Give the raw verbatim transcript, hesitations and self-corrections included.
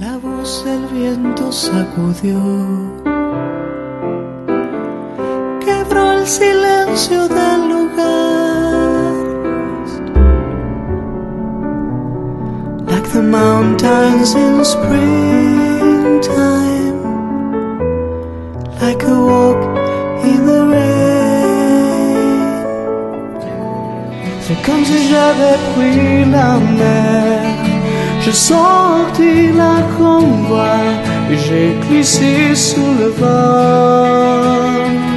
La voz del viento sacudió, quebró el silencio del lugar. Like the mountains in springtime, like a walk in the rain. C'est comme si j'avais pris la mer. J'ai sorti la convoie et j'ai glissé sous le vent.